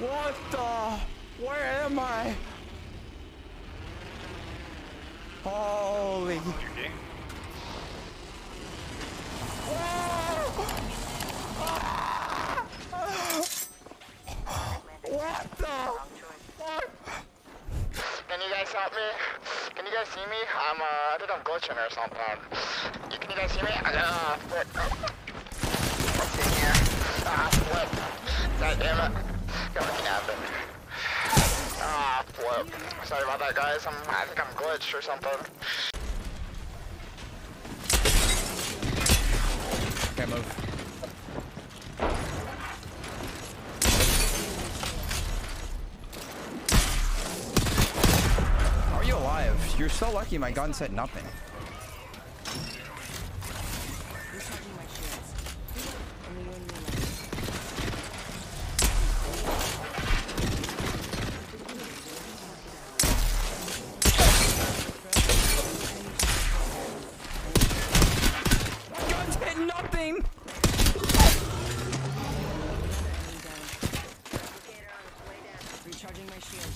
What the? Where am I? Holy. What the? Can you guys help me? Can you guys see me? I'm I think I'm glitching or something. Can you guys see me? I got flip. What's in here? Flip. God damn it. Got nothing happened. Flip. Sorry about that, guys. I think I'm glitched or something. Can't move. You're so lucky my gun said nothing. My gun said nothing! Recharging my shields.